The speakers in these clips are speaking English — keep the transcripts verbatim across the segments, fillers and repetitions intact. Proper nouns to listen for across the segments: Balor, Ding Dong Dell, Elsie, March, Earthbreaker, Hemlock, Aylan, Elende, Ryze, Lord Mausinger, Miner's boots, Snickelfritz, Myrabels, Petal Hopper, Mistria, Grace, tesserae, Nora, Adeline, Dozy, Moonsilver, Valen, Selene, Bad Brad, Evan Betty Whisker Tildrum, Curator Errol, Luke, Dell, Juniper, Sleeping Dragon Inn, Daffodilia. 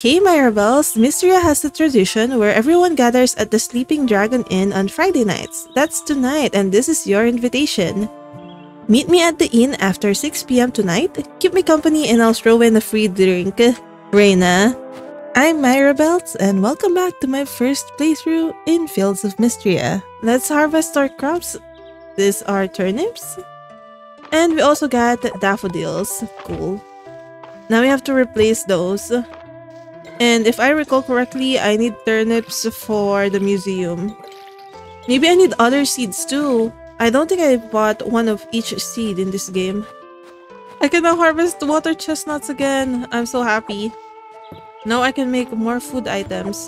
Okay, Myrabels, Mistria has a tradition where everyone gathers at the Sleeping Dragon Inn on Friday nights. That's tonight, and this is your invitation. Meet me at the inn after six p m tonight. Keep me company and I'll throw in a free drink. Reyna. I'm Myrabels, and welcome back to my first playthrough in Fields of Mistria. Let's harvest our crops. These are turnips. And we also got daffodils. Cool. Now we have to replace those. And if I recall correctly, I need turnips for the museum. Maybe I need other seeds too. I don't think I bought one of each seed in this game. I can now harvest water chestnuts again. I'm so happy. Now I can make more food items.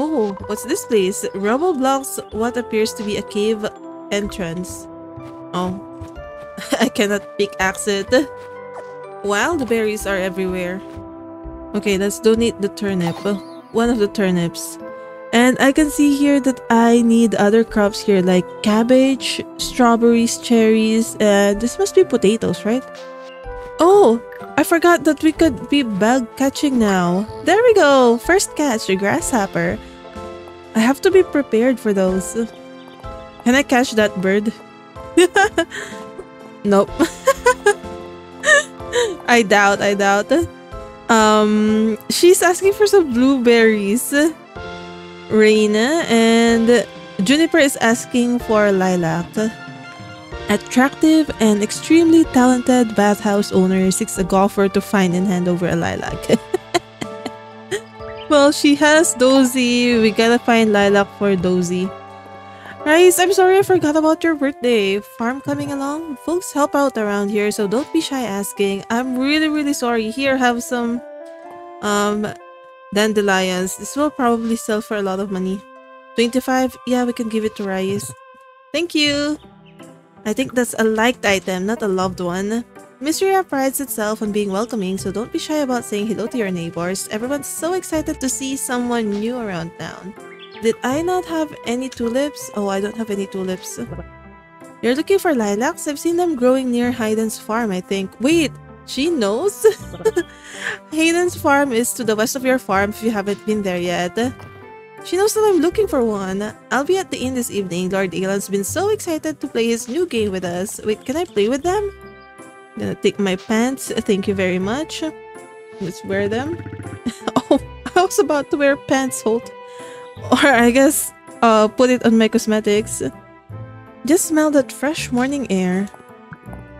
Oh, what's this place? Rubble blocks what appears to be a cave entrance. Oh, I cannot pickaxe it. Wild berries are everywhere. Okay, let's donate the turnip. One of the turnips. And I can see here that I need other crops here like cabbage, strawberries, cherries, and this must be potatoes, right? Oh, I forgot that we could be bug catching now. There we go! First catch, the grasshopper. I have to be prepared for those. Can I catch that bird? Nope. I doubt, I doubt. Um, she's asking for some blueberries, Reyna, and Juniper is asking for lilac. Attractive and extremely talented bathhouse owner seeks a golfer to find and hand over a lilac. Well, she has Dozy. We gotta find lilac for Dozy. Ryze, I'm sorry I forgot about your birthday. Farm coming along? Folks help out around here, so don't be shy asking. I'm really, really sorry. Here, have some um, dandelions. This will probably sell for a lot of money. twenty-five? Yeah, we can give it to Ryze. Thank you. I think that's a liked item, not a loved one. Mysteria prides itself on being welcoming, so don't be shy about saying hello to your neighbors. Everyone's so excited to see someone new around town. Did I not have any tulips? Oh, I don't have any tulips. You're looking for lilacs? I've seen them growing near Hayden's farm, I think. Wait, she knows? Hayden's farm is to the west of your farm if you haven't been there yet. She knows that I'm looking for one. I'll be at the inn this evening. Lord Aylan's been so excited to play his new game with us. Wait, can I play with them? I'm gonna take my pants. Thank you very much. Let's wear them. Oh, I was about to wear pants, hold. Or I guess, uh, put it on my cosmetics. Just smell that fresh morning air.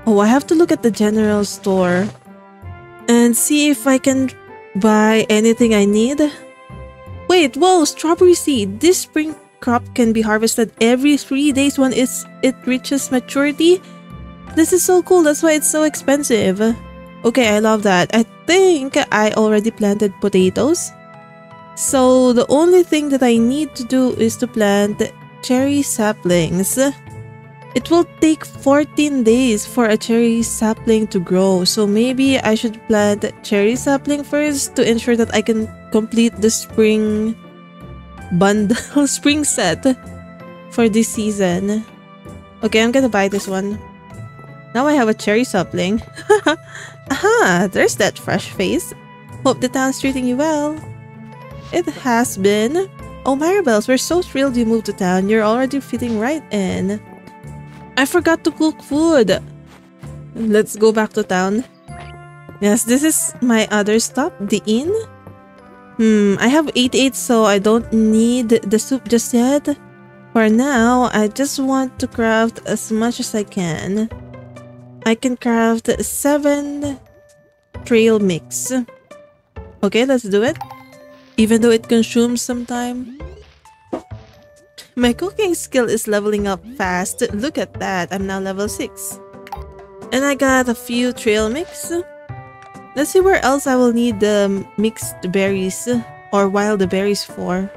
Oh, I have to look at the general store and see if I can buy anything I need. Wait, whoa, strawberry seed. This spring crop can be harvested every three days when it's, it reaches maturity. This is so cool. That's why it's so expensive. Okay, I love that. I think I already planted potatoes. So the only thing that I need to do is to plant cherry saplings. It will take fourteen days for a cherry sapling to grow. So maybe I should plant cherry sapling first to ensure that I can complete the spring bundle, spring set for this season. Okay, I'm gonna buy this one. Now I have a cherry sapling. Aha, there's that fresh face. Hope the town's treating you well. It has been. Oh, Myrabels, we're so thrilled you moved to town. You're already fitting right in. I forgot to cook food. Let's go back to town. Yes, this is my other stop, the inn. Hmm, I have eight eight, so I don't need the soup just yet. For now, I just want to craft as much as I can. I can craft seven trail mix. Okay, let's do it. Even though it consumes some time. My cooking skill is leveling up fast. Look at that. I'm now level six. And I got a few trail mix. Let's see where else I will need the mixed berries or wild berries for.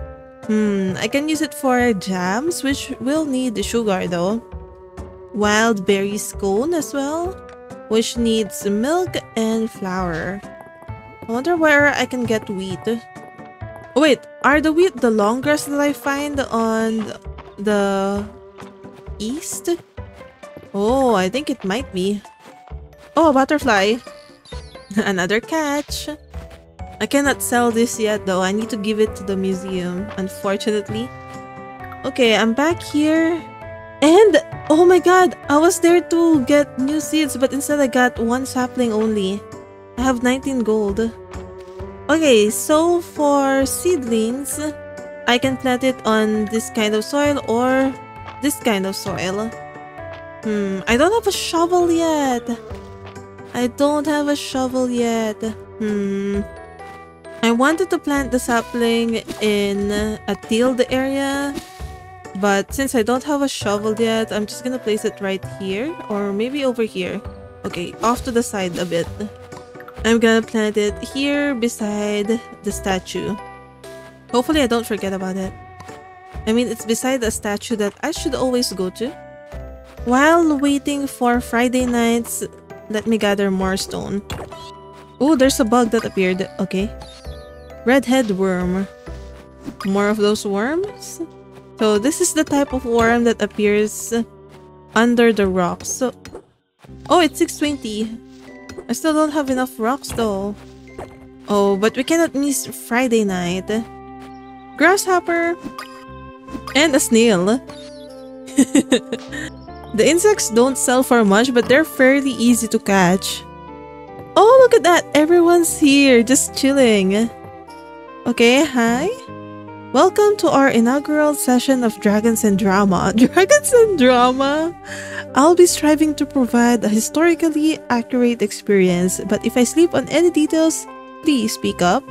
Hmm, I can use it for jams, which will need the sugar though. Wild berry scone as well, which needs milk and flour. I wonder where I can get wheat. Oh, wait, are the wheat the long grass that I find on the east? Oh, I think it might be. Oh, a butterfly. Another catch. I cannot sell this yet though. I need to give it to the museum, unfortunately. Okay, I'm back here. And oh my god, I was there to get new seeds, but instead I got one sapling only. I have nineteen gold. Okay, so for seedlings, I can plant it on this kind of soil or this kind of soil. Hmm, I don't have a shovel yet. I don't have a shovel yet. Hmm. I wanted to plant the sapling in a tilled area, but since I don't have a shovel yet, I'm just gonna place it right here or maybe over here. Okay, off to the side a bit. I'm gonna plant it here beside the statue. Hopefully I don't forget about it. I mean, it's beside a statue that I should always go to. While waiting for Friday nights, let me gather more stone. Oh, there's a bug that appeared. Okay. Redhead worm. More of those worms? So this is the type of worm that appears under the rocks. So, oh, it's six twenty. I still don't have enough rocks though. Oh, but we cannot miss Friday night. Grasshopper! And a snail. The insects don't sell for much, but they're fairly easy to catch. Oh, look at that! Everyone's here, just chilling. Okay, hi. Welcome to our inaugural session of Dragons and Drama. Dragons and Drama? I'll be striving to provide a historically accurate experience, but if I sleep on any details, please speak up.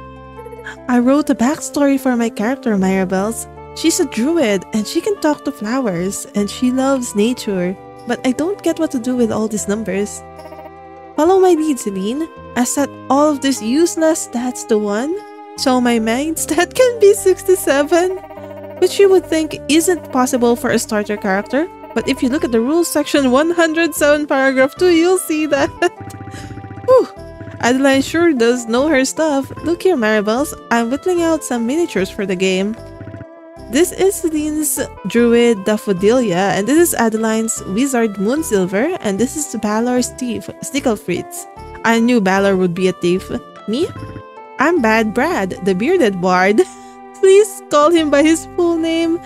I wrote a backstory for my character, Myrabels. She's a druid, and she can talk to flowers, and she loves nature, but I don't get what to do with all these numbers. Follow my lead, Selene. I set all of these useless stats to one. So my main stat can be sixty-seven, which you would think isn't possible for a starter character, but if you look at the rules section one hundred seven paragraph two, you'll see that. Whew, Adeline sure does know her stuff. Look here, Myrabels, I'm whittling out some miniatures for the game. This is Selene's druid Daffodilia, and this is Adeline's wizard Moonsilver, and this is Balor's thief, Snickelfritz. I knew Balor would be a thief. Me? I'm Bad Brad, the bearded bard. Please call him by his full name.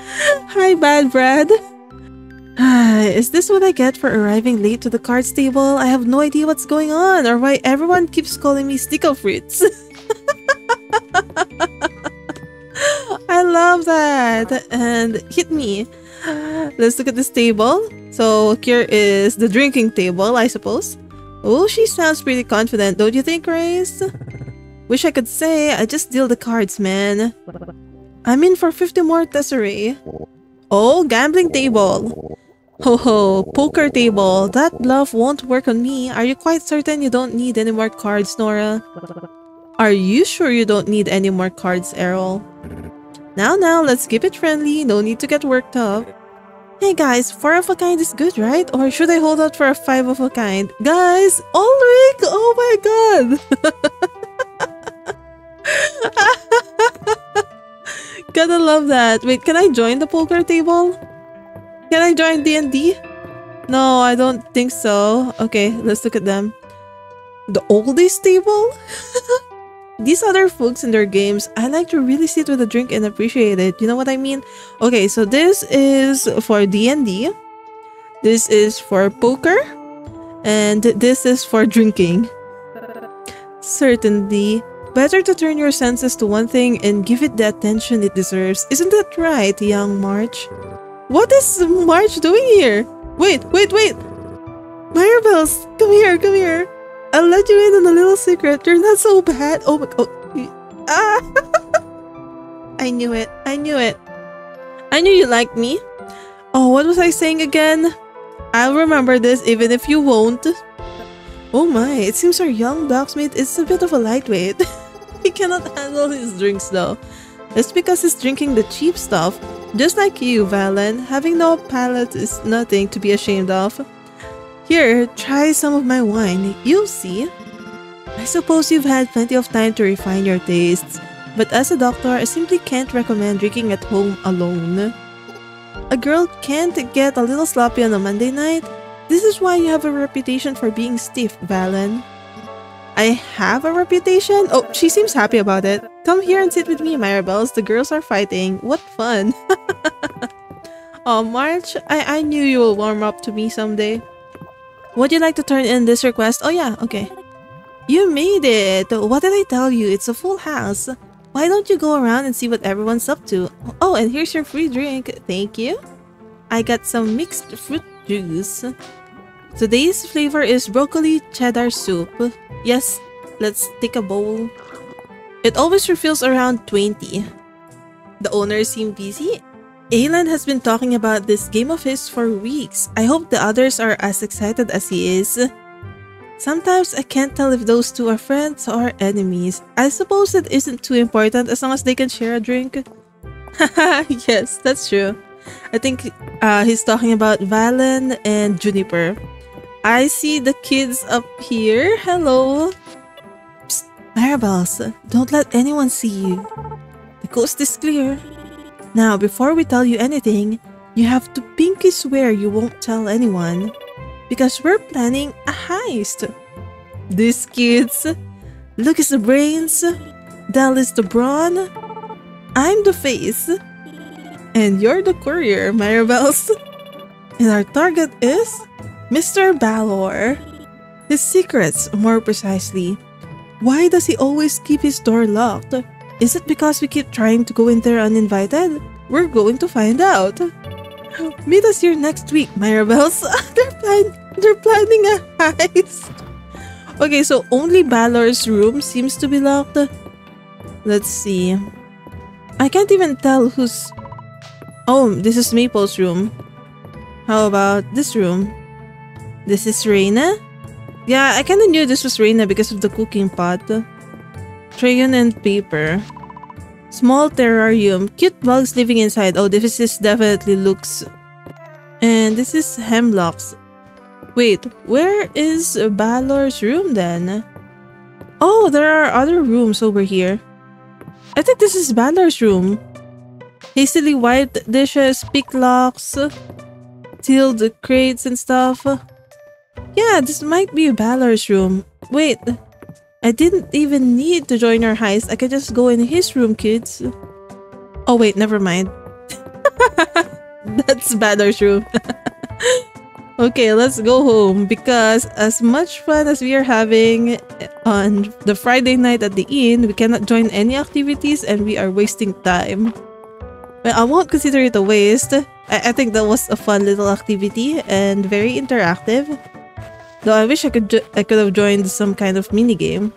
Hi, Bad Brad. Is this what I get for arriving late to the cards table? I have no idea what's going on or why everyone keeps calling me Snickelfritz. I love that. And hit me. Let's look at this table. So here is the drinking table, I suppose. Oh, she sounds pretty confident, don't you think, Grace? Wish I could say, I just deal the cards, man. I'm in for fifty more tesserae. Oh, gambling table. Ho ho, poker table. That bluff won't work on me. Are you quite certain you don't need any more cards, Nora? Are you sure you don't need any more cards, Errol? Now, now, let's keep it friendly. No need to get worked up. Hey guys, four of a kind is good, right? Or should I hold out for a five of a kind? Guys, Ulrich! Oh my god! Gotta love that. Wait, can I join the poker table? Can I join D and D? No, I don't think so. Okay, let's look at them. The oldies table? These other folks and their games, I like to really sit with a drink and appreciate it. You know what I mean? Okay, so this is for D and D. This is for poker. And this is for drinking. Certainly. Better to turn your senses to one thing and give it the attention it deserves. Isn't that right, young March? What is March doing here? Wait, wait, wait! Myrabels, come here, come here! I'll let you in on a little secret. You're not so bad. Oh my... Oh, ah! I knew it. I knew it. I knew you liked me. Oh, what was I saying again? I'll remember this even if you won't. Oh my, it seems our young blacksmith is a bit of a lightweight. He cannot handle his drinks though. That's because he's drinking the cheap stuff. Just like you, Valen, having no palate is nothing to be ashamed of. Here, try some of my wine. You'll see. I suppose you've had plenty of time to refine your tastes, but as a doctor, I simply can't recommend drinking at home alone. A girl can't get a little sloppy on a Monday night. This is why you have a reputation for being stiff, Valen. I have a reputation? Oh, she seems happy about it. Come here and sit with me, Myrabels. The girls are fighting. What fun. Oh, March, I, I knew you will warm up to me someday. Would you like to turn in this request? Oh yeah, okay. You made it! What did I tell you? It's a full house. Why don't you go around and see what everyone's up to? Oh, and here's your free drink. Thank you. I got some mixed fruit juice. Today's flavor is broccoli cheddar soup. Yes, let's take a bowl. It always refills around twenty. The owners seem busy. Aylan has been talking about this game of his for weeks. I hope the others are as excited as he is. Sometimes I can't tell if those two are friends or enemies. I suppose it isn't too important as long as they can share a drink. Haha, yes, that's true. I think uh, he's talking about Valen and Juniper. I see the kids up here. Hello. Psst, Myrabels, don't let anyone see you. The coast is clear. Now, before we tell you anything, you have to pinky swear you won't tell anyone. Because we're planning a heist. These kids. Luke is the brains. Dell is the brawn. I'm the face. And you're the courier, Myrabels. And our target is Mister Balor. His secrets, more precisely. Why does he always keep his door locked? Is it because we keep trying to go in there uninvited? We're going to find out. Meet us here next week, Myrabels. they're, plan they're planning a heist. Okay, so only Balor's room seems to be locked. Let's see. I can't even tell who's... Oh, this is Maple's room. How about this room? This is Reyna? Yeah, I kinda knew this was Reyna because of the cooking pot. Crayon and paper. Small terrarium. Cute bugs living inside. Oh, this is definitely Luke's. And this is Hemlock's. Wait, where is Balor's room then? Oh, there are other rooms over here. I think this is Balor's room. Hastily wiped dishes, pick locks, sealed crates and stuff. Yeah, this might be Balor's room. Wait. I didn't even need to join our heist. I could just go in his room, kids. Oh wait, never mind. That's Balor's room. Okay, let's go home because as much fun as we are having on the Friday night at the inn, we cannot join any activities and we are wasting time. Well, I won't consider it a waste. I, I think that was a fun little activity and very interactive. Though I wish I could I could have joined some kind of minigame.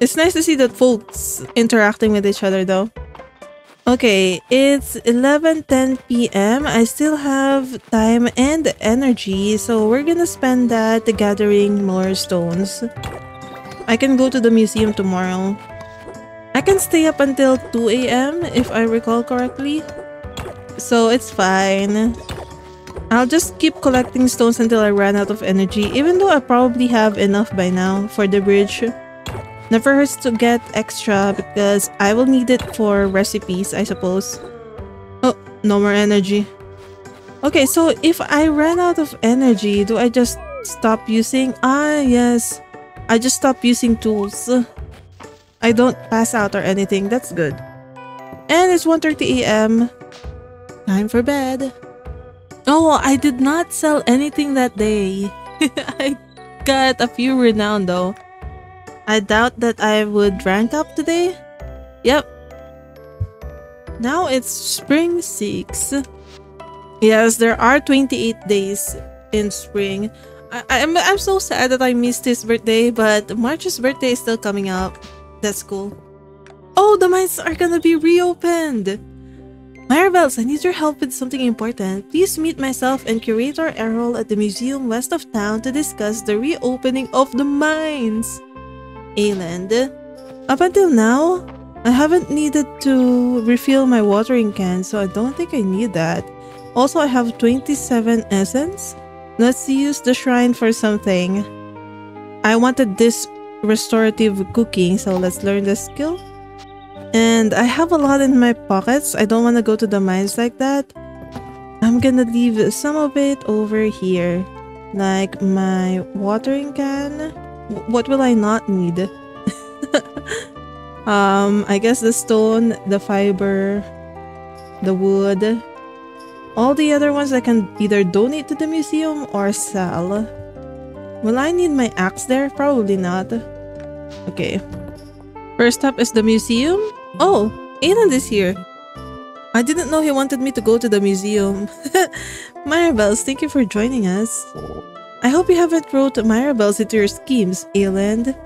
It's nice to see that folks interacting with each other though. Okay, it's eleven ten p m I still have time and energy, so we're gonna spend that gathering more stones. I can go to the museum tomorrow. I can stay up until two a m if I recall correctly. So it's fine. I'll just keep collecting stones until I run out of energy, even though I probably have enough by now for the bridge. Never hurts to get extra because I will need it for recipes, I suppose. Oh, no more energy. Okay, so if I ran out of energy, do I just stop using? Ah, yes. I just stop using tools. I don't pass out or anything, that's good. And it's one thirty a m Time for bed. Oh, I did not sell anything that day. I got a few renown though. I doubt that I would rank up today. Yep. Now it's spring six. Yes, there are twenty-eight days in spring. I I'm, I'm so sad that I missed his birthday, but March's birthday is still coming up. That's cool. Oh, the mines are gonna be reopened. Myrabels, I need your help with something important. Please meet myself and Curator Errol at the museum west of town to discuss the reopening of the mines. Elende, up until now, I haven't needed to refill my watering can, so I don't think I need that. Also, I have twenty-seven essence. Let's use the shrine for something. I wanted this restorative cooking, so let's learn the skill. And I have a lot in my pockets. I don't want to go to the mines like that. I'm gonna leave some of it over here. Like my watering can. What will I not need? um, I guess the stone, the fiber, the wood. All the other ones I can either donate to the museum or sell. Will I need my axe there? Probably not. Okay. First up is the museum. Oh, Aylan is here. I didn't know he wanted me to go to the museum. Myrabels, thank you for joining us. I hope you haven't wrote Myrabels into your schemes, Elende.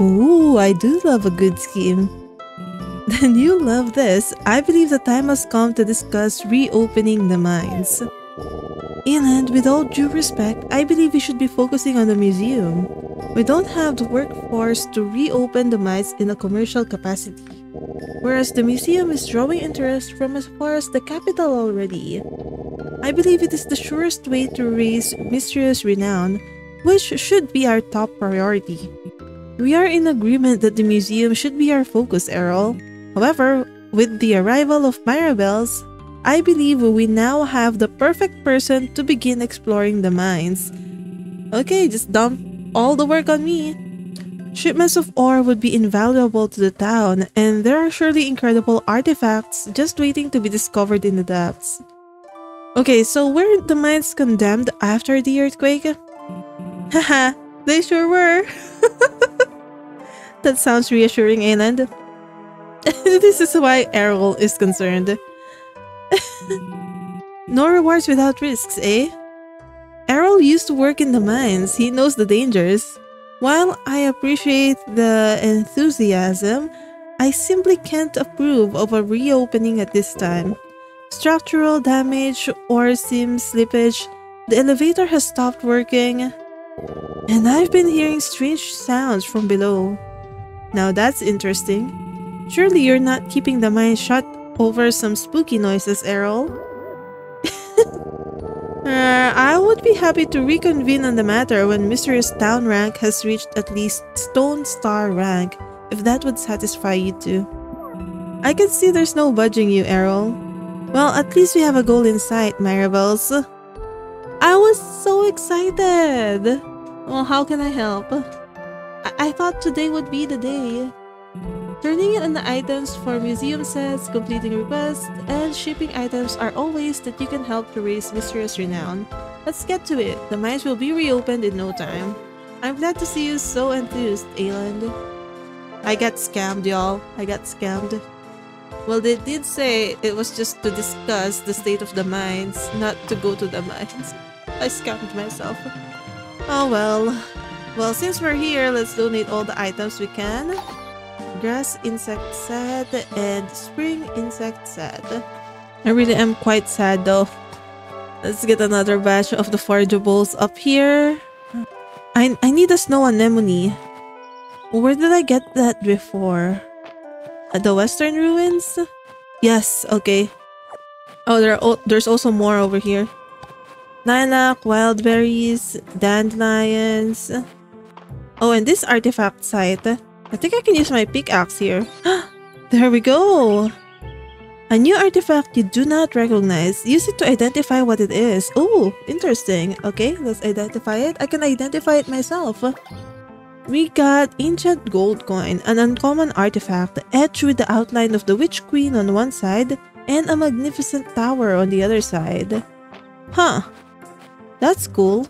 Ooh, I do love a good scheme. Then you love this. I believe the time has come to discuss reopening the mines. Elende, with all due respect, I believe we should be focusing on the museum. We don't have the workforce to reopen the mines in a commercial capacity. Whereas the museum is drawing interest from as far as the capital already. I believe it is the surest way to raise Mistria's renown, which should be our top priority. We are in agreement that the museum should be our focus, Errol. However, with the arrival of Myrabels, I believe we now have the perfect person to begin exploring the mines. Okay, just dump all the work on me. Shipments of ore would be invaluable to the town, and there are surely incredible artifacts just waiting to be discovered in the depths. Okay, so were the mines condemned after the earthquake? Haha, they sure were! That sounds reassuring, Aylan. This is why Errol is concerned. No rewards without risks, eh? Errol used to work in the mines, he knows the dangers. While I appreciate the enthusiasm, I simply can't approve of a reopening at this time. Structural damage or seam slippage, the elevator has stopped working, and I've been hearing strange sounds from below. Now that's interesting. Surely you're not keeping the mine shut over some spooky noises, Errol? uh, I would be happy to reconvene on the matter when Mysterious Town rank has reached at least Stone Star rank, if that would satisfy you too. I can see there's no budging you, Errol. Well, at least we have a goal in sight, Myrabels. I was so excited! Well, how can I help? I, I thought today would be the day. Turning in the items for museum sets, completing requests, and shipping items are all ways that you can help to raise Mysterious renown. Let's get to it. The mines will be reopened in no time. I'm glad to see you so enthused, Aylan. I got scammed, y'all. I got scammed. Well, they did say it was just to discuss the state of the mines, not to go to the mines. I scammed myself. Oh well. Well, since we're here, let's donate all the items we can. Grass insect set and spring insect set. I really am quite sad though. Let's get another batch of the forageables up here. I, I need a snow anemone. Where did I get that before? The Western Ruins? Yes, okay. Oh, there are, there's also more over here. Lilac, wild berries, dandelions. Oh, and this artifact site. I think I can use my pickaxe here. There we go! A new artifact you do not recognize. Use it to identify what it is. Oh, interesting. Okay, let's identify it. I can identify it myself. We got Ancient Gold Coin, an uncommon artifact, etched with the outline of the Witch Queen on one side and a magnificent tower on the other side. Huh, that's cool.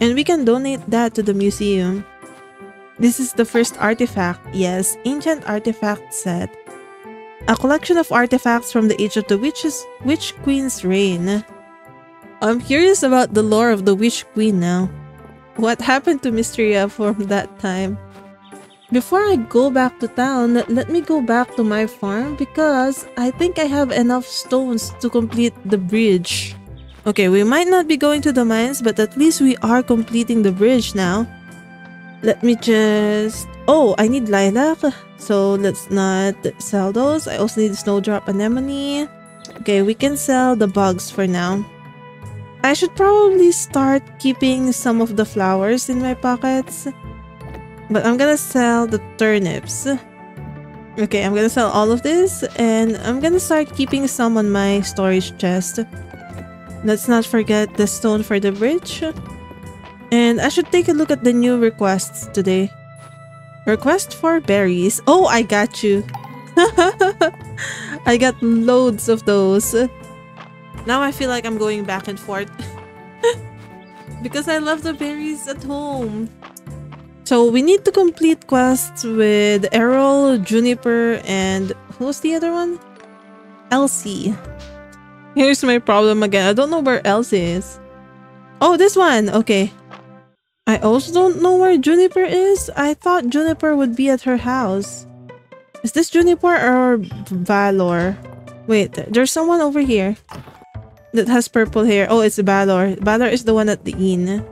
And we can donate that to the museum. This is the first artifact, yes, Ancient Artifact Set. A collection of artifacts from the age of the witches, Witch Queen's reign. I'm curious about the lore of the Witch Queen now. What happened to Mistria from that time? Before I go back to town, let me go back to my farm because I think I have enough stones to complete the bridge. Okay, we might not be going to the mines, but at least we are completing the bridge now. Let me just... Oh, I need lilac, so let's not sell those. I also need snowdrop anemone. Okay, we can sell the bugs for now. I should probably start keeping some of the flowers in my pockets. But I'm gonna sell the turnips. Okay, I'm gonna sell all of this and I'm gonna start keeping some on my storage chest. Let's not forget the stone for the bridge. And I should take a look at the new requests today. Request for berries. Oh, I got you. I got loads of those. Now I feel like I'm going back and forth. Because I love the berries at home. So we need to complete quests with Errol, Juniper, and who's the other one? Elsie. Here's my problem again. I don't know where Elsie is. Oh, this one. Okay. I also don't know where Juniper is. I thought Juniper would be at her house. Is this Juniper or Balor? Wait, there's someone over here that has purple hair. Oh, it's Balor. Balor is the one at the inn.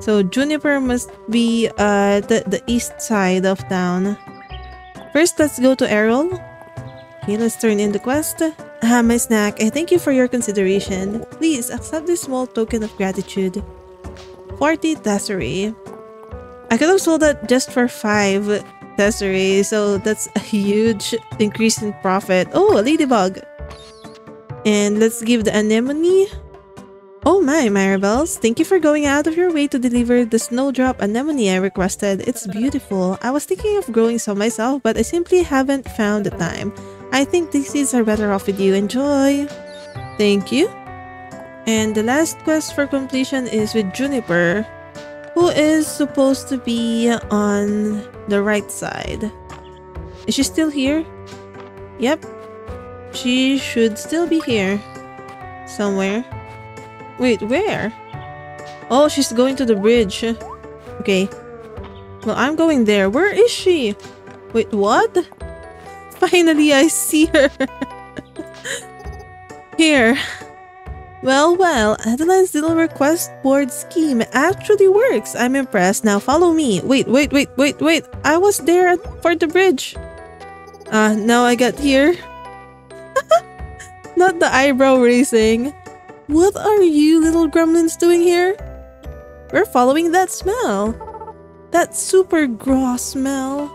So Juniper must be at the east side of town. First, let's go to Errol. Okay, let's turn in the quest. Ah, my snack. I thank you for your consideration. Please accept this small token of gratitude. forty tesserae. I could have sold that just for five tesserae, so that's a huge increase in profit. Oh, a ladybug. And let's give the anemone. Oh my, Myrabels. Thank you for going out of your way to deliver the snowdrop anemone I requested. It's beautiful. I was thinking of growing some myself, but I simply haven't found the time. I think these seeds are better off with you. Enjoy. Thank you. And the last quest for completion is with Juniper, who is supposed to be on the right side. Is she still here? Yep. She should still be here. Somewhere. Wait, where? Oh, she's going to the bridge. Okay. Well, I'm going there. Where is she? Wait, what? Finally, I see her. Here. Well, well, Adeline's little request board scheme actually works. I'm impressed. Now follow me. Wait, wait, wait, wait, wait. I was there at, for the bridge. Ah, uh, now I got here. Not the eyebrow raising. What are you little gremlins doing here? We're following that smell. That super gross smell.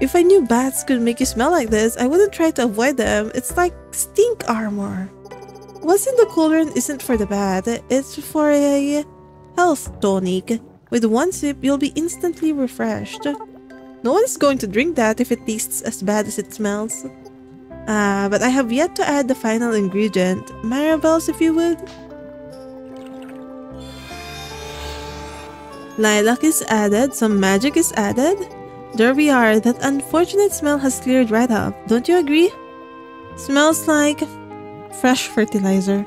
If I knew bats could make you smell like this, I wouldn't try to avoid them. It's like stink armor. What's in the cauldron isn't for the bath, it's for a health tonic. With one sip, you'll be instantly refreshed. No one's going to drink that if it tastes as bad as it smells. Ah, uh, but I have yet to add the final ingredient. Myrabels, if you would. Lilac is added, some magic is added. There we are, that unfortunate smell has cleared right up. Don't you agree? Smells like fresh fertilizer.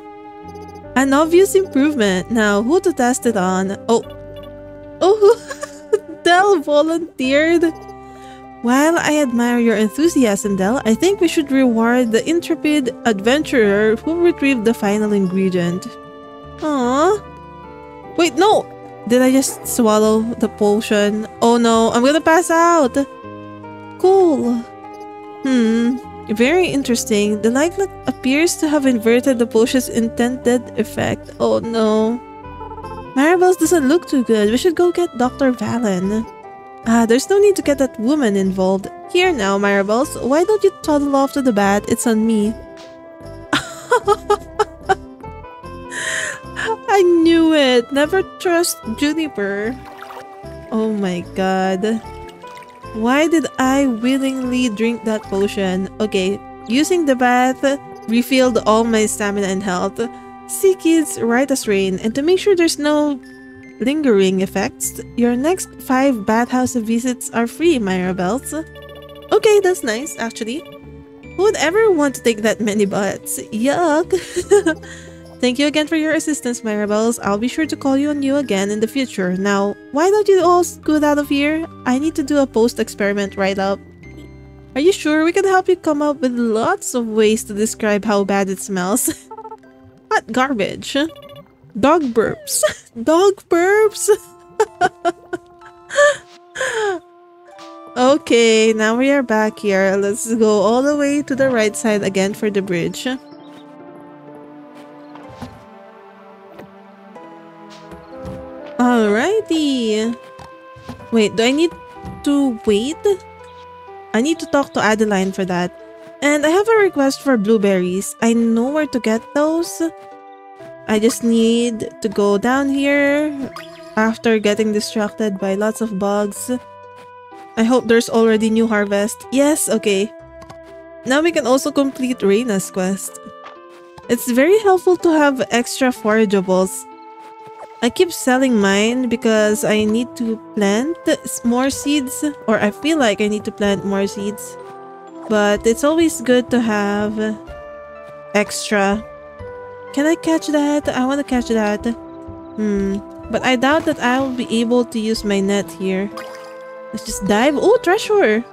An obvious improvement. Now, who to test it on? Oh. Oh, Dell volunteered. While I admire your enthusiasm, Dell, I think we should reward the intrepid adventurer who retrieved the final ingredient. Aww. Wait, no! Did I just swallow the potion? Oh no, I'm gonna pass out! Cool. Hmm. Very interesting. The lilac appears to have inverted the potion's intended effect. Oh no. Myrabels doesn't look too good. We should go get Doctor Valen. Ah, there's no need to get that woman involved. Here now, Myrabels. Why don't you toddle off to the bed? It's on me. I knew it. Never trust Juniper. Oh my god. Why did I willingly drink that potion? Okay, using the bath refilled all my stamina and health. See kids, right as rain. And to make sure there's no lingering effects, your next five bathhouse visits are free, Myrabels. Okay, that's nice, actually. Who would ever want to take that many baths? Yuck! Thank you again for your assistance, Myrabels. I'll be sure to call you on you again in the future. Now, why don't you all scoot out of here? I need to do a post-experiment write-up. Are you sure? We can help you come up with lots of ways to describe how bad it smells. What garbage? Dog burps. Dog burps? Okay, now we are back here. Let's go all the way to the right side again for the bridge. Alrighty. Wait, do I need to wait? I need to talk to Adeline for that. And I have a request for blueberries. I know where to get those. I just need to go down here, after getting distracted by lots of bugs. I hope there's already new harvest. Yes, okay. Now we can also complete Reyna's quest. It's very helpful to have extra forageables. I keep selling mine because I need to plant more seeds, or I feel like I need to plant more seeds. But it's always good to have extra. Can I catch that? I want to catch that. Hmm. But I doubt that I will be able to use my net here. Let's just dive. Oh, treasure!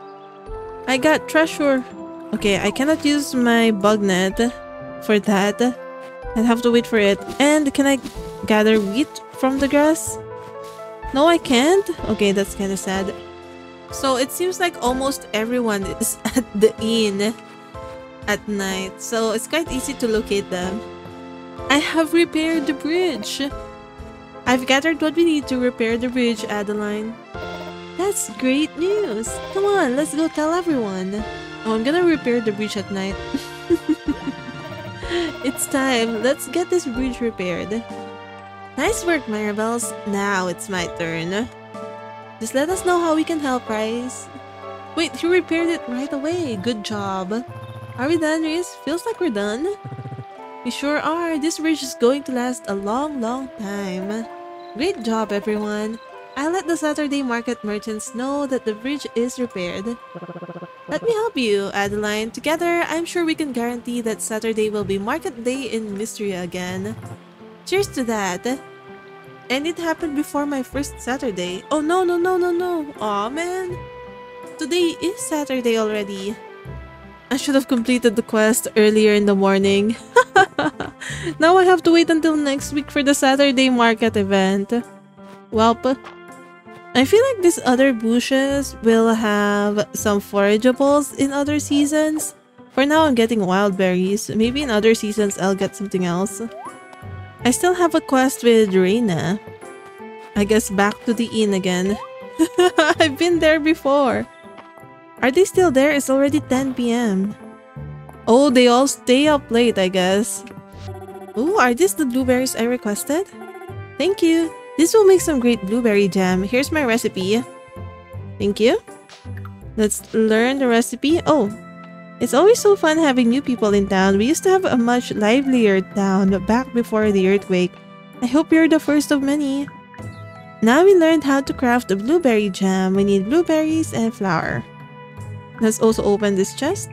I got treasure. Okay, I cannot use my bug net for that. I'd have to wait for it. And can I gather wheat from the grass? No, I can't. Okay, that's kind of sad. So it seems like almost everyone is at the inn at night, so it's quite easy to locate them. I have repaired the bridge. I've gathered what we need to repair the bridge, Adeline. That's great news. Come on, let's go tell everyone. Oh, I'm gonna repair the bridge at night. It's time. Let's get this bridge repaired. Nice work, Myrabels. Now it's my turn. Just let us know how we can help, Ryze. Wait, you repaired it right away. Good job. Are we done, Ryze? Feels like we're done. We sure are. This bridge is going to last a long, long time. Great job, everyone. I'll let the Saturday market merchants know that the bridge is repaired. Let me help you, Adeline. Together, I'm sure we can guarantee that Saturday will be market day in Mistria again. Cheers to that. And it happened before my first Saturday. Oh no, no, no, no, no. Aw, man. Today is Saturday already. I should have completed the quest earlier in the morning. Now I have to wait until next week for the Saturday market event. Welp. I feel like these other bushes will have some forageables in other seasons. For now, I'm getting wild berries. Maybe in other seasons, I'll get something else. I still have a quest with Reyna. I guess back to the inn again. I've been there before. Are they still there? It's already ten p m Oh, they all stay up late, I guess. Oh, are these the blueberries I requested? Thank you. This will make some great blueberry jam. Here's my recipe. Thank you. Let's learn the recipe. Oh. It's always so fun having new people in town. We used to have a much livelier town back before the earthquake. I hope you're the first of many. Now we learned how to craft the blueberry jam. We need blueberries and flour. Let's also open this chest.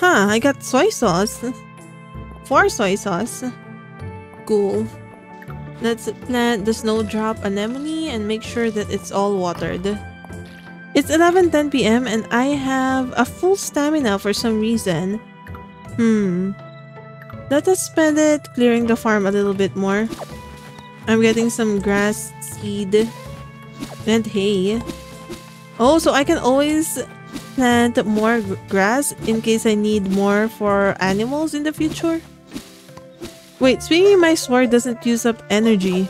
Huh, I got soy sauce. Four soy sauce. Cool. Let's plant the snowdrop anemone and make sure that it's all watered. It's eleven ten p m and I have a full stamina for some reason. Hmm. Let us spend it clearing the farm a little bit more. I'm getting some grass seed and hay. Oh, so I can always plant more grass in case I need more for animals in the future. Wait, swinging my sword doesn't use up energy.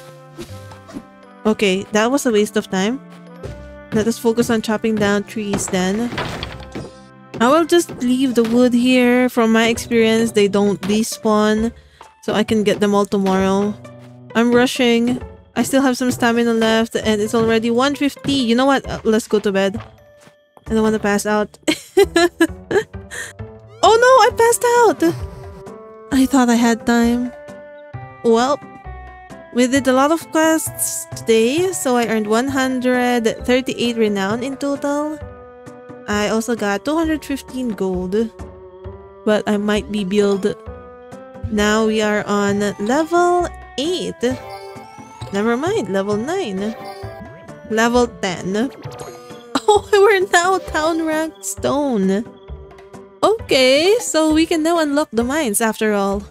Okay, that was a waste of time. Let us focus on chopping down trees then. I will just leave the wood here. From my experience, they don't despawn, so I can get them all tomorrow. I'm rushing. I still have some stamina left and it's already one fifty. You know what? Uh, let's go to bed. I don't want to pass out. Oh no, I passed out! I thought I had time. Well, we did a lot of quests today, so I earned one hundred thirty-eight renown in total. I also got two hundred fifteen gold, but I might be billed. Now we are on level eight. Never mind, level nine. Level ten. Oh, we're now town ranked stone. Okay, so we can now unlock the mines after all.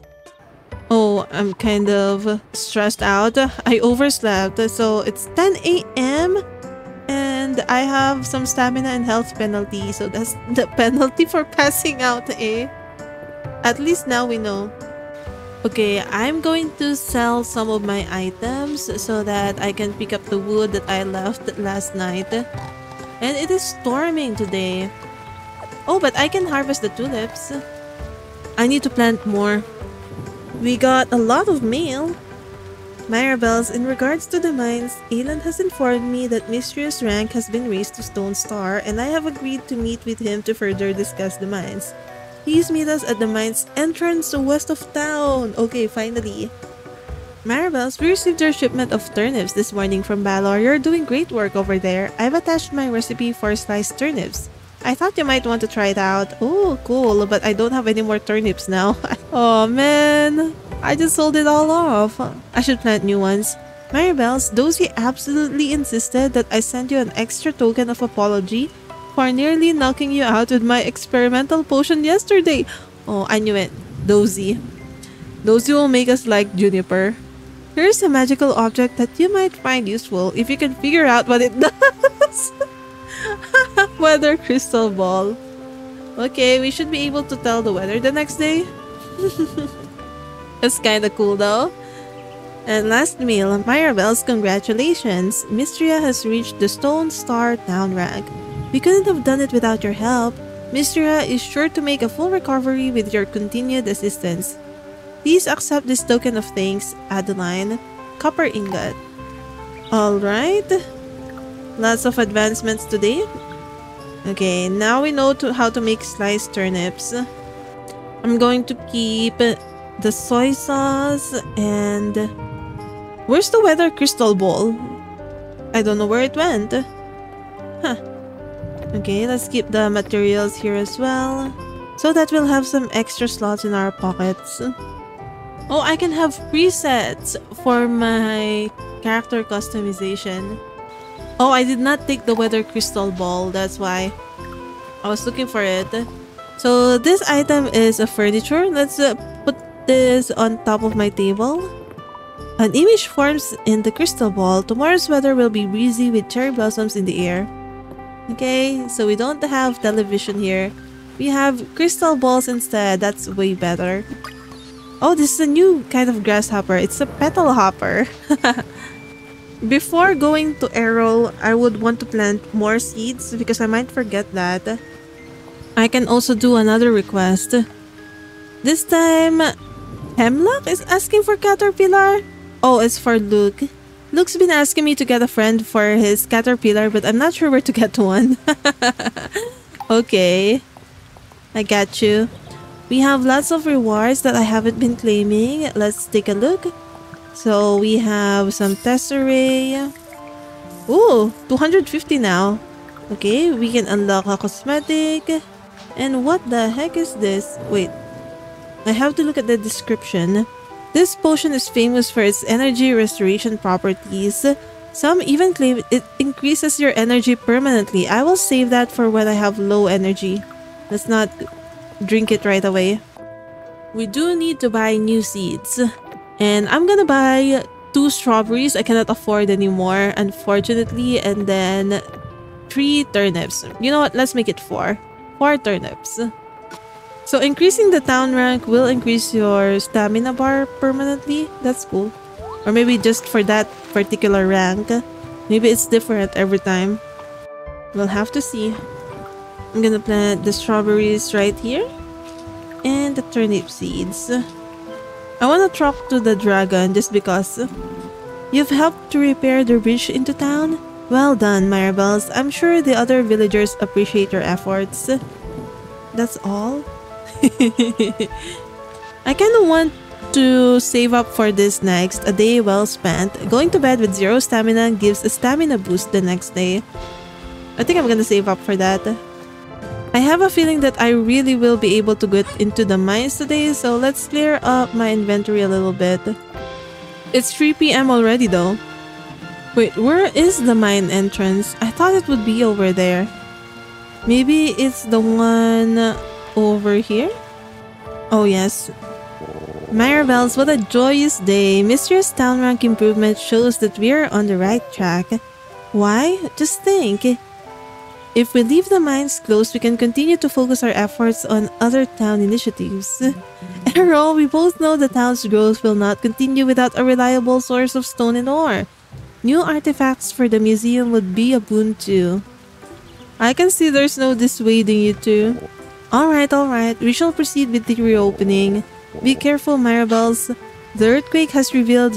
Oh, I'm kind of stressed out. I overslept, so it's ten a m and I have some stamina and health penalty, so that's the penalty for passing out, eh? At least now we know. Okay, I'm going to sell some of my items so that I can pick up the wood that I left last night. And it is storming today. Oh, but I can harvest the tulips. I need to plant more. We got a lot of mail. Myrabels, in regards to the mines, Aylan has informed me that Mistria's rank has been raised to Stone Star, and I have agreed to meet with him to further discuss the mines. Please meet us at the mines entrance west of town! Okay, finally. Myrabels, we received your shipment of turnips this morning from Balor. You're doing great work over there. I've attached my recipe for sliced turnips. I thought you might want to try it out. Oh, cool, but I don't have any more turnips now. Oh, man. I just sold it all off. I should plant new ones. Myrabels, Dozy absolutely insisted that I send you an extra token of apology for nearly knocking you out with my experimental potion yesterday. Oh, I knew it. Dozy. Dozy will make us like Juniper. Here's a magical object that you might find useful if you can figure out what it does. Weather crystal ball. Okay, we should be able to tell the weather the next day. It's kinda cool though. And last meal, Myrabels, congratulations! Mistria has reached the Stone Star Town rank. We couldn't have done it without your help. Mistria is sure to make a full recovery with your continued assistance. Please accept this token of thanks, Adeline. Copper ingot. Alright. Lots of advancements today. Okay, now we know to how to make sliced turnips. I'm going to keep the soy sauce and... Where's the weather crystal ball? I don't know where it went. Huh. Okay, let's keep the materials here as well, so that we'll have some extra slots in our pockets. Oh, I can have presets for my character customization. Oh, I did not take the weather crystal ball, that's why I was looking for it. So this item is a furniture. Let's uh, put this on top of my table. An image forms in the crystal ball. Tomorrow's weather will be breezy with cherry blossoms in the air. Okay, so we don't have television here. We have crystal balls instead. That's way better. Oh, this is a new kind of grasshopper. It's a petal hopper. Before going to Errol, I would want to plant more seeds because I might forget that. I can also do another request. This time, Hemlock is asking for Caterpillar? Oh, it's for Luke. Luke's been asking me to get a friend for his Caterpillar, but I'm not sure where to get one. Okay. I got you. We have lots of rewards that I haven't been claiming. Let's take a look. So we have some tesserae. Ooh, two hundred fifty now. Okay, we can unlock a cosmetic. And what the heck is this? Wait. I have to look at the description. This potion is famous for its energy restoration properties. Some even claim it increases your energy permanently. I will save that for when I have low energy. Let's not drink it right away. We do need to buy new seeds. And I'm gonna buy two strawberries I cannot afford anymore, unfortunately. And then three turnips. You know what? Let's make it four. Four turnips. So increasing the town rank will increase your stamina bar permanently. That's cool. Or maybe just for that particular rank. Maybe it's different every time. We'll have to see. I'm gonna plant the strawberries right here. And the turnip seeds. I wanna talk to the dragon just because. You've helped to repair the bridge into town? Well done, Myrabels. I'm sure the other villagers appreciate your efforts. That's all? I kinda want to save up for this next. A day well spent. Going to bed with zero stamina gives a stamina boost the next day. I think I'm gonna save up for that. I have a feeling that I really will be able to get into the mines today, so let's clear up my inventory a little bit. It's three p m already though. Wait, where is the mine entrance? I thought it would be over there. Maybe it's the one... over here? Oh yes. Myrabels, what a joyous day. Mysterious town rank improvement shows that we are on the right track. Why? Just think. If we leave the mines closed, we can continue to focus our efforts on other town initiatives. Errol, we both know the town's growth will not continue without a reliable source of stone and ore. New artifacts for the museum would be a boon too. I can see there's no dissuading you two. Alright, alright. We shall proceed with the reopening. Be careful, Myrabels. The earthquake has revealed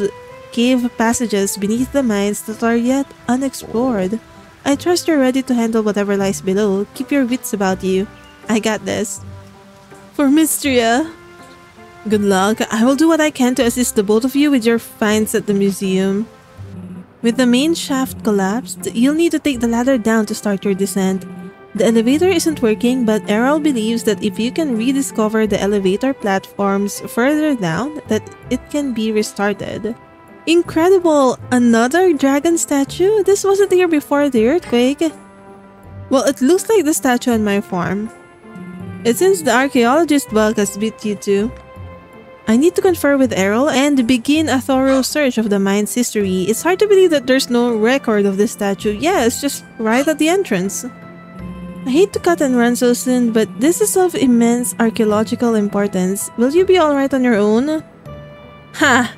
cave passages beneath the mines that are yet unexplored. I trust you're ready to handle whatever lies below. Keep your wits about you. I got this. For Mistria! Good luck. I will do what I can to assist the both of you with your finds at the museum. With the main shaft collapsed, you'll need to take the ladder down to start your descent. The elevator isn't working, but Errol believes that if you can rediscover the elevator platforms further down, that it can be restarted. Incredible! Another dragon statue? This wasn't here before the earthquake. Well, it looks like the statue on my farm. It's since the archaeologist bug has beat you too. I need to confer with Errol and begin a thorough search of the mine's history. It's hard to believe that there's no record of this statue. Yeah, it's just right at the entrance. I hate to cut and run so soon, but this is of immense archaeological importance. Will you be alright on your own? Ha!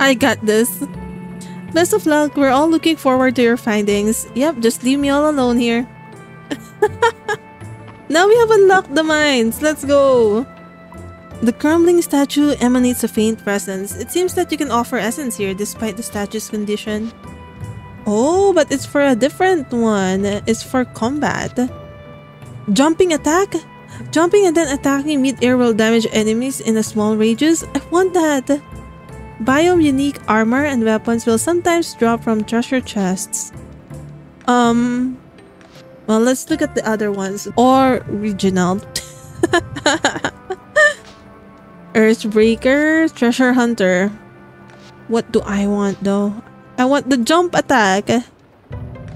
I got this. Best of luck. We're all looking forward to your findings. Yep, just leave me all alone here. Now we have unlocked the mines. Let's go! The crumbling statue emanates a faint presence. It seems that you can offer essence here despite the statue's condition. Oh, but it's for a different one. It's for combat. Jumping attack? Jumping and then attacking mid-air will damage enemies in a small radius? I want that! Biome unique armor and weapons will sometimes drop from treasure chests. Um... Well, let's look at the other ones. Or regional. Earthbreaker, treasure hunter. What do I want though? I want the jump attack.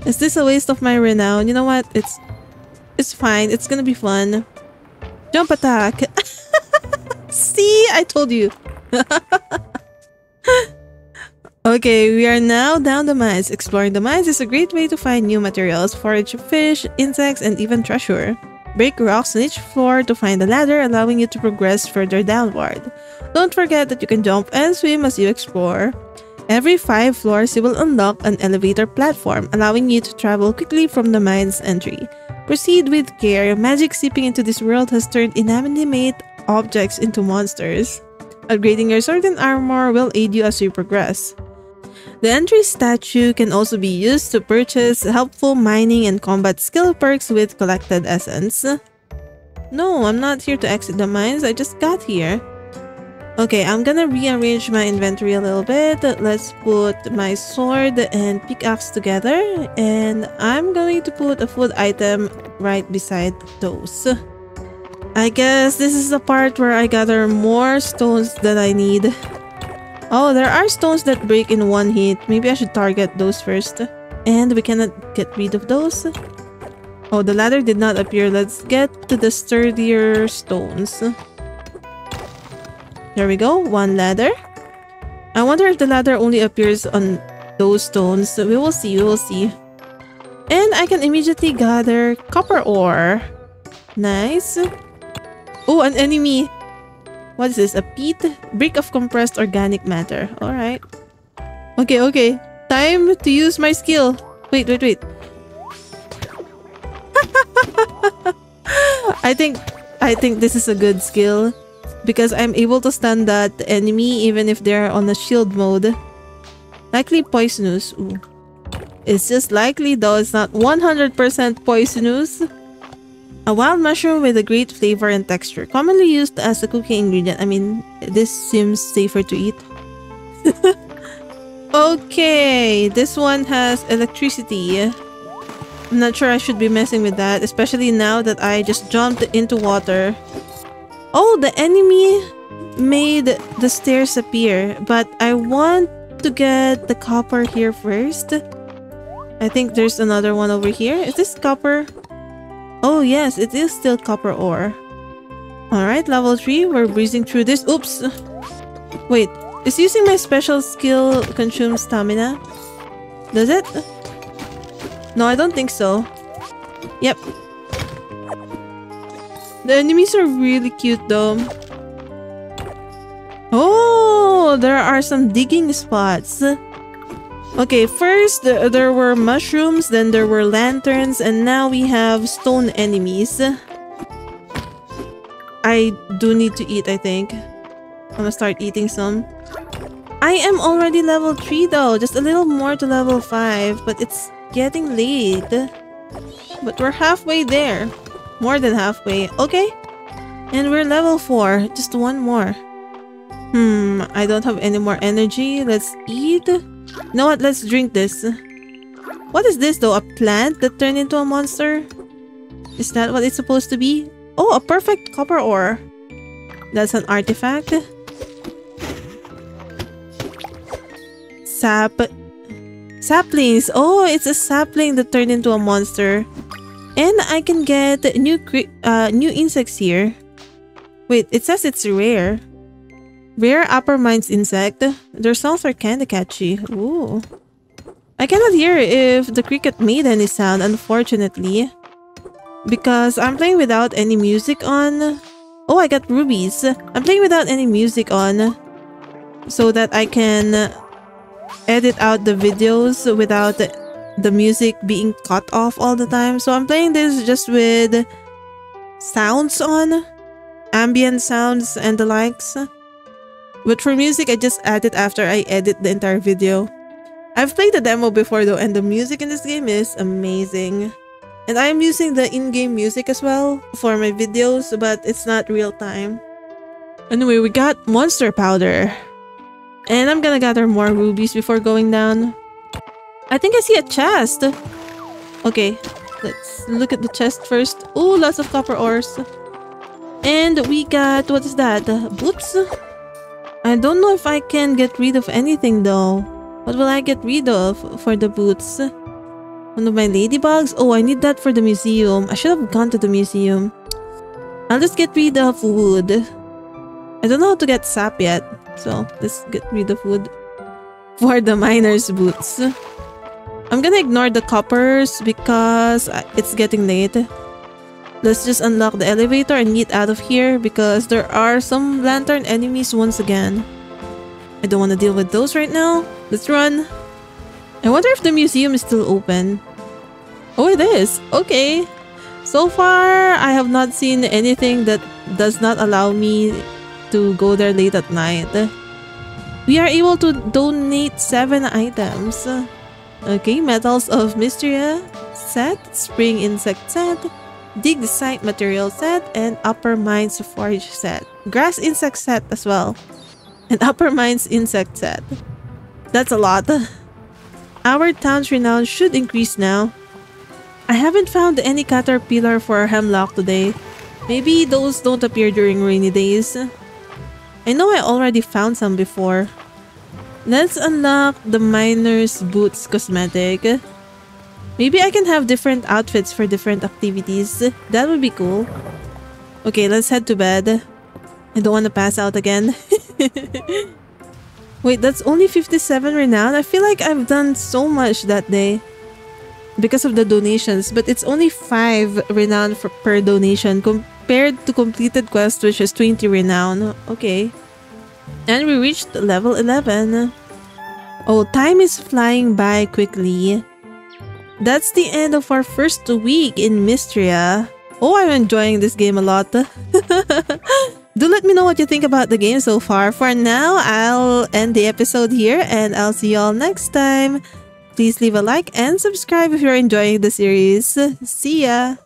Is this a waste of my renown? You know what? It's it's fine. It's gonna be fun. Jump attack. See, I told you. Okay, we are now down the mines. Exploring the mines is a great way to find new materials, forage fish, insects, and even treasure. Break rocks on each floor to find the ladder, allowing you to progress further downward. Don't forget that you can jump and swim as you explore. Every five floors, you will unlock an elevator platform, allowing you to travel quickly from the mine's entry. Proceed with care. Magic seeping into this world has turned inanimate objects into monsters. Upgrading your sword and armor will aid you as you progress. The entry statue can also be used to purchase helpful mining and combat skill perks with collected essence. No, I'm not here to exit the mines, I just got here. Okay, I'm gonna rearrange my inventory a little bit. Let's put my sword and pickaxe together, and I'm going to put a food item right beside those. I guess this is the part where I gather more stones than I need. Oh, there are stones that break in one hit. Maybe I should target those first. And we cannot get rid of those. Oh, the ladder did not appear. Let's get to the sturdier stones. There we go. One ladder. I wonder if the ladder only appears on those stones. We will see. We will see. And I can immediately gather copper ore. Nice. Oh, an enemy. What is this? A peat? Brick of compressed organic matter. Alright. Okay, okay. Time to use my skill. Wait, wait, wait. I think I think this is a good skill. Because I'm able to stun that enemy even if they're on a shield mode. Likely poisonous. Ooh. It's just likely though. It's not one hundred percent poisonous. A wild mushroom with a great flavor and texture, commonly used as a cooking ingredient. I mean, this seems safer to eat. Okay, this one has electricity. I'm not sure I should be messing with that, especially now that I just jumped into water. Oh, the enemy made the stairs appear, but I want to get the copper here first. I think there's another one over here. Is this copper? Oh yes, it is still copper ore. Alright, level three, we're breezing through this. Oops! Wait, is using my special skill consume stamina? Does it? No, I don't think so. Yep. The enemies are really cute though. Oh, there are some digging spots. Okay, first th there were mushrooms, then there were lanterns, and now we have stone enemies. I do need to eat, I think. I'm gonna start eating some. I am already level three though. Just a little more to level five. But it's getting late. But we're halfway there. More than halfway. Okay. And we're level four. Just one more. Hmm. I don't have any more energy. Let's eat. You know what? Let's drink this. What is this though? A plant that turned into a monster? Is that what it's supposed to be? Oh, a perfect copper ore. That's an artifact. Sap. Saplings. Oh, it's a sapling that turned into a monster. And I can get new uh, new insects here. Wait, it says it's rare. Rare upper mines insect. Their songs are kinda catchy. Ooh. I cannot hear if the cricket made any sound, unfortunately. Because I'm playing without any music on. Oh, I got rubies. I'm playing without any music on. So that I can edit out the videos without the music being cut off all the time. So I'm playing this just with sounds on. Ambient sounds and the likes. But for music, I just add it after I edit the entire video. I've played the demo before though, and the music in this game is amazing. And I'm using the in-game music as well for my videos, but it's not real time. Anyway, we got monster powder. And I'm gonna gather more rubies before going down. I think I see a chest. Okay, let's look at the chest first. Oh, lots of copper ores. And we got, what is that? Boots? I don't know if I can get rid of anything though. What will I get rid of for the boots? One of my ladybugs? Oh, I need that for the museum. I should have gone to the museum. I'll just get rid of wood. I don't know how to get sap yet. So, let's get rid of wood for the miner's boots. I'm gonna ignore the coppers because it's getting late. Let's just unlock the elevator and get out of here because there are some lantern enemies once again. I don't want to deal with those right now. Let's run. I wonder if the museum is still open. Oh, it is. Okay. So far, I have not seen anything that does not allow me to go there late at night. We are able to donate seven items. Okay, Metals of Mistria set, Spring Insect set, Dig the Site Material set, and Upper Mines Forage set. Grass Insect set as well. And Upper Mines Insect set. That's a lot. Our town's renown should increase now. I haven't found any caterpillar for Hemlock today. Maybe those don't appear during rainy days. I know I already found some before. Let's unlock the Miner's Boots cosmetic. Maybe I can have different outfits for different activities. That would be cool. Okay, let's head to bed. I don't want to pass out again. Wait, that's only fifty-seven renown? I feel like I've done so much that day because of the donations, but it's only five renown for, per donation compared to completed quest, which is twenty renown. Okay. And we reached level eleven. Oh, time is flying by quickly. That's the end of our first week in Mistria. Oh, I'm enjoying this game a lot. Do let me know what you think about the game so far. For now, I'll end the episode here and I'll see you all next time. Please leave a like and subscribe if you're enjoying the series. See ya!